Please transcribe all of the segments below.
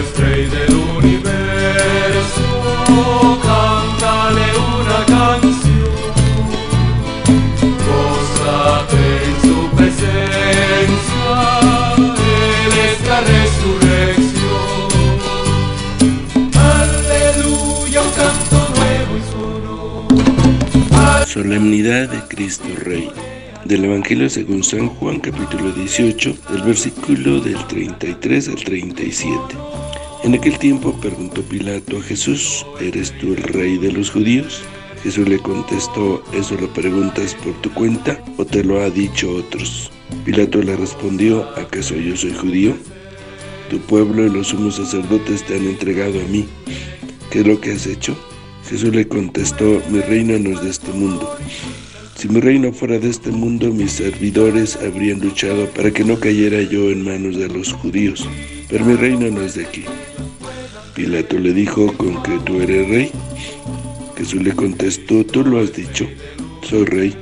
es Rey del Universo, cántale una canción, gózate en su presencia, Él es la resurrección. Aleluya, un canto nuevo y sonoro. Solemnidad de Cristo Rey. Del Evangelio según San Juan, capítulo 18, del versículo del 33 al 37. En aquel tiempo preguntó Pilato a Jesús: ¿Eres tú el rey de los judíos? Jesús le contestó: ¿Eso lo preguntas por tu cuenta o te lo ha dicho otros? Pilato le respondió: ¿Acaso yo soy judío? Tu pueblo y los sumos sacerdotes te han entregado a mí. ¿Qué es lo que has hecho? Jesús le contestó: Mi reino no es de este mundo. Si mi reino fuera de este mundo, mis servidores habrían luchado para que no cayera yo en manos de los judíos, pero mi reino no es de aquí. Pilato le dijo: ¿Con que tú eres rey? Jesús le contestó: Tú lo has dicho, soy rey.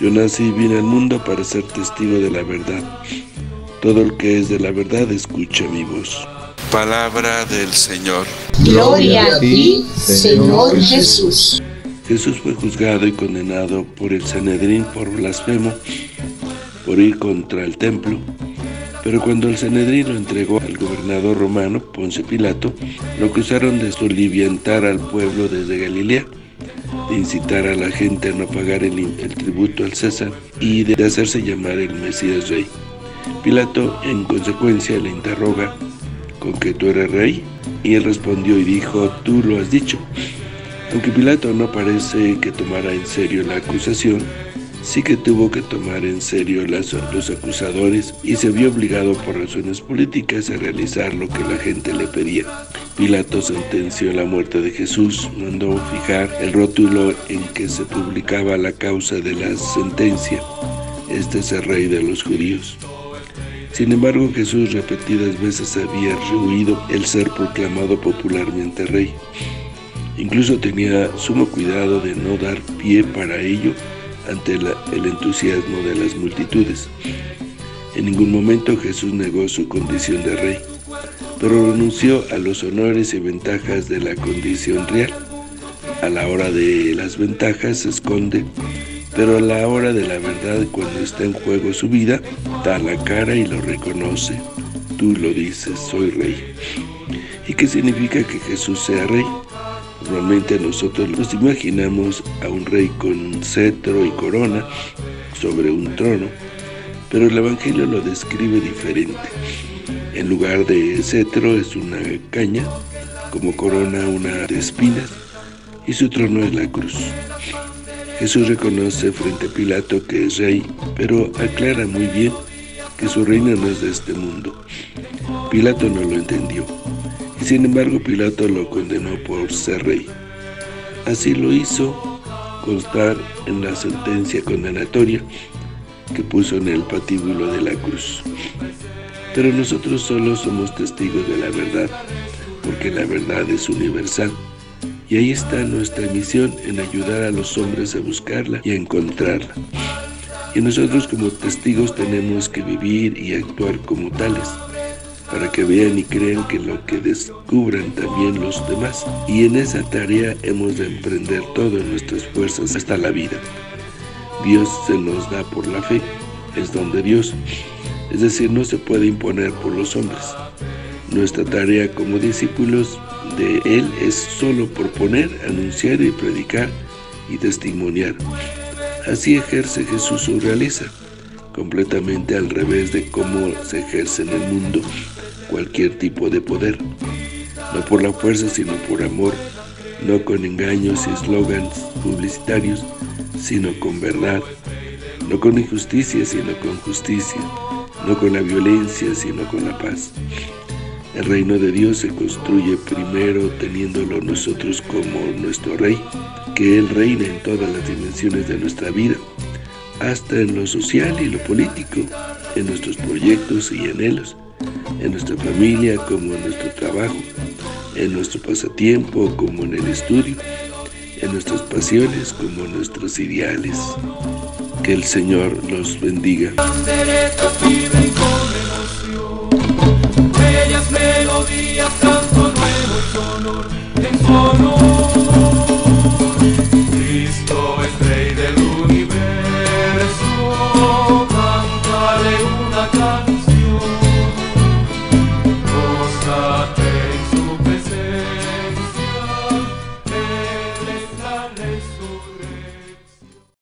Yo nací y vine al mundo para ser testigo de la verdad. Todo el que es de la verdad escucha mi voz. Palabra del Señor. Gloria a ti, Señor Jesús. Jesús fue juzgado y condenado por el Sanedrín por blasfemo, por ir contra el templo. Pero cuando el Sanedrín lo entregó al gobernador romano, Ponce Pilato, lo acusaron de soliviantar al pueblo desde Galilea, de incitar a la gente a no pagar el tributo al César y de hacerse llamar el Mesías Rey. Pilato, en consecuencia, le interroga: ¿Con que tú eres rey? Y él respondió y dijo: Tú lo has dicho. Aunque Pilato no parece que tomara en serio la acusación, sí que tuvo que tomar en serio los acusadores y se vio obligado por razones políticas a realizar lo que la gente le pedía. Pilato sentenció la muerte de Jesús, mandó fijar el rótulo en que se publicaba la causa de la sentencia: Este es el Rey de los judíos. Sin embargo, Jesús repetidas veces había rehuido el ser proclamado popularmente rey. Incluso tenía sumo cuidado de no dar pie para ello ante el entusiasmo de las multitudes. En ningún momento Jesús negó su condición de rey, pero renunció a los honores y ventajas de la condición real. A la hora de las ventajas se esconde, pero a la hora de la verdad, cuando está en juego su vida, da la cara y lo reconoce. Tú lo dices, soy rey. ¿Y qué significa que Jesús sea rey? Normalmente nosotros nos imaginamos a un rey con un cetro y corona sobre un trono, pero el Evangelio lo describe diferente. En lugar de cetro es una caña, como corona una de espinas, y su trono es la cruz. Jesús reconoce frente a Pilato que es rey, pero aclara muy bien que su reino no es de este mundo. Pilato no lo entendió. Y sin embargo, Pilato lo condenó por ser rey. Así lo hizo constar en la sentencia condenatoria que puso en el patíbulo de la cruz. Pero nosotros solo somos testigos de la verdad, porque la verdad es universal. Y ahí está nuestra misión, en ayudar a los hombres a buscarla y a encontrarla. Y nosotros como testigos tenemos que vivir y actuar como tales, para que vean y crean que lo que descubran también los demás. Y en esa tarea hemos de emprender todas nuestras fuerzas hasta la vida. Dios se nos da por la fe, es don de Dios, es decir, no se puede imponer por los hombres. Nuestra tarea como discípulos de Él es solo proponer, anunciar y predicar y testimoniar. Así ejerce Jesús su realeza, completamente al revés de cómo se ejerce en el mundo cualquier tipo de poder. No por la fuerza, sino por amor, no con engaños y eslogans publicitarios, sino con verdad, no con injusticia, sino con justicia, no con la violencia, sino con la paz. El reino de Dios se construye primero teniéndolo nosotros como nuestro Rey, que Él reina en todas las dimensiones de nuestra vida, hasta en lo social y lo político, en nuestros proyectos y anhelos, en nuestra familia como en nuestro trabajo, en nuestro pasatiempo como en el estudio, en nuestras pasiones como en nuestros ideales. Que el Señor los bendiga. melodía, canto nuevo en su honor, en su honor. Cristo es Rey del Universo, cántale una canción, gózate en su presencia, Él es la resurrección.